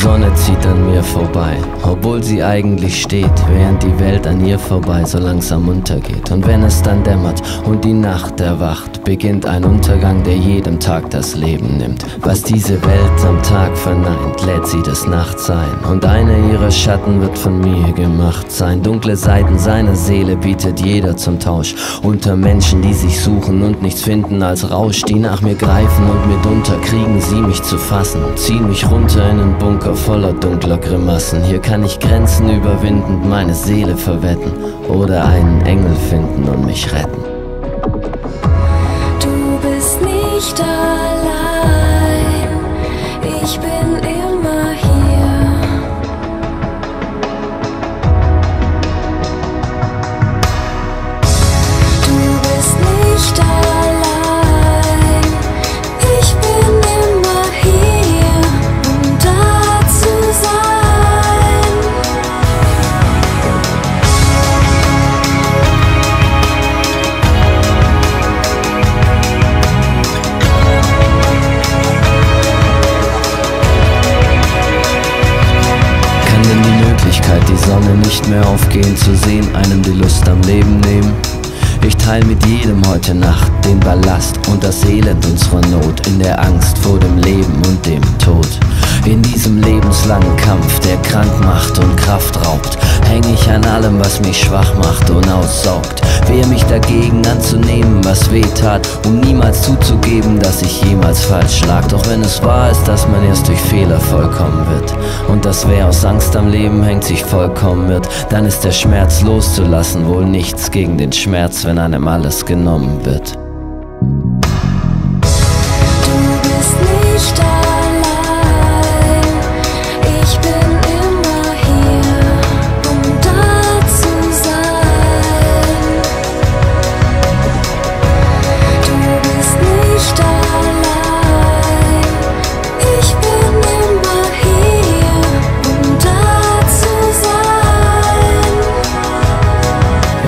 Sonne zieht an mir vorbei, obwohl sie eigentlich steht, während die Welt an ihr vorbei so langsam untergeht. Und wenn es dann dämmert und die Nacht erwacht, beginnt ein Untergang, der jedem Tag das Leben nimmt. Was diese Welt am Tag verneint, lädt sie des Nachts ein. Und einer ihrer Schatten wird von mir gemacht sein. Dunkle Seiten seiner Seele bietet jeder zum Tausch. Unter Menschen, die sich suchen und nichts finden als Rausch, die nach mir greifen und mitunter kriegen sie mich zu fassen. Ziehen mich runter in einen Bunker voller dunkler Grimassen. Hier kann ich Grenzen überwindend meine Seele verwetten oder einen Engel finden und mich retten. Du bist nicht allein, ich bin immer hier. Du bist nicht allein. Die Sonne nicht mehr aufgehen zu sehen, einem die Lust am Leben nehmen. Ich teile mit jedem heute Nacht den Ballast und das Elend unserer Not, in der Angst vor dem Leben und dem Tod. In diesem lebenslangen Kampf, der krank macht und Kraft raubt, häng ich an allem, was mich schwach macht und aussaugt. Wehr mich dagegen anzunehmen, was weh tat, um niemals zuzugeben, dass ich jemals falsch lag. Doch wenn es wahr ist, dass man erst durch Fehler vollkommen wird, und dass wer aus Angst am Leben hängt, sich vollkommen wird, dann ist der Schmerz loszulassen wohl nichts gegen den Schmerz, wenn einem alles genommen wird.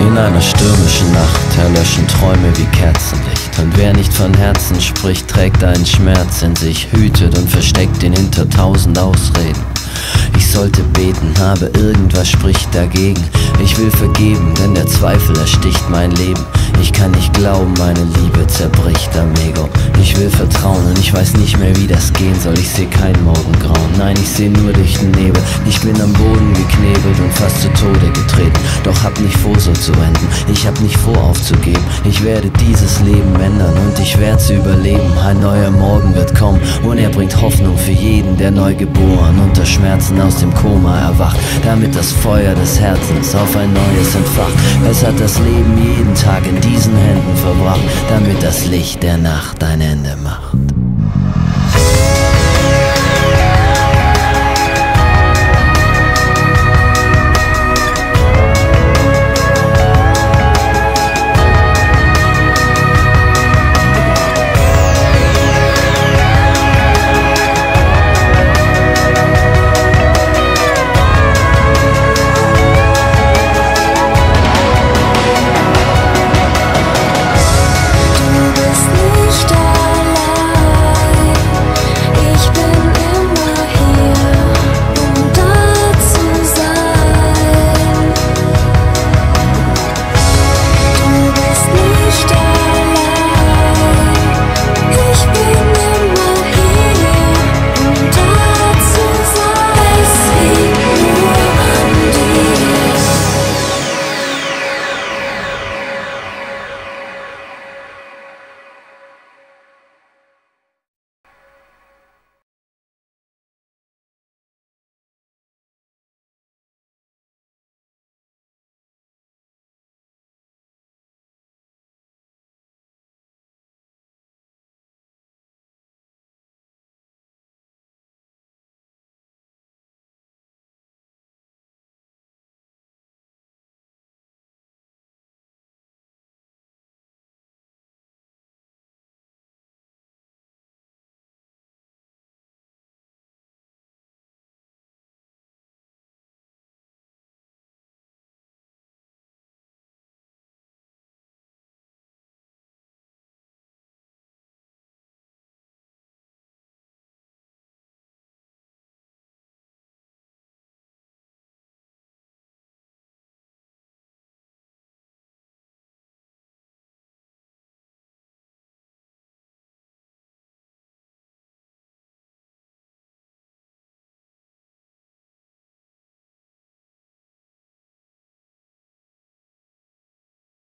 In einer stürmischen Nacht erlöschen Träume wie Kerzenlicht. Und wer nicht von Herzen spricht, trägt einen Schmerz in sich, hütet und versteckt ihn hinter tausend Ausreden. Ich sollte beten, aber irgendwas spricht dagegen. Ich will vergeben, denn der Zweifel ersticht mein Leben. Ich kann nicht glauben, meine Liebe zerbricht am Ego. Ich will vertrauen und ich weiß nicht mehr, wie das gehen soll. Ich seh kein Morgengrauen, nein, ich seh nur durch den Nebel. Ich bin am Boden geknebelt und fast zu Tode getreten. Doch hab nicht vor, so zu enden, ich hab nicht vor, aufzugeben. Ich werde dieses Leben ändern und ich werd's überleben. Ein neuer Morgen wird kommen und er bringt Hoffnung für jeden, der neu geboren unter Schmerzen aus dem Koma erwacht, damit das Feuer des Herzens auf ein neues entfacht. Es hat das Leben jeden Tag in diesen Händen verbracht, damit das Licht der Nacht ein Ende macht.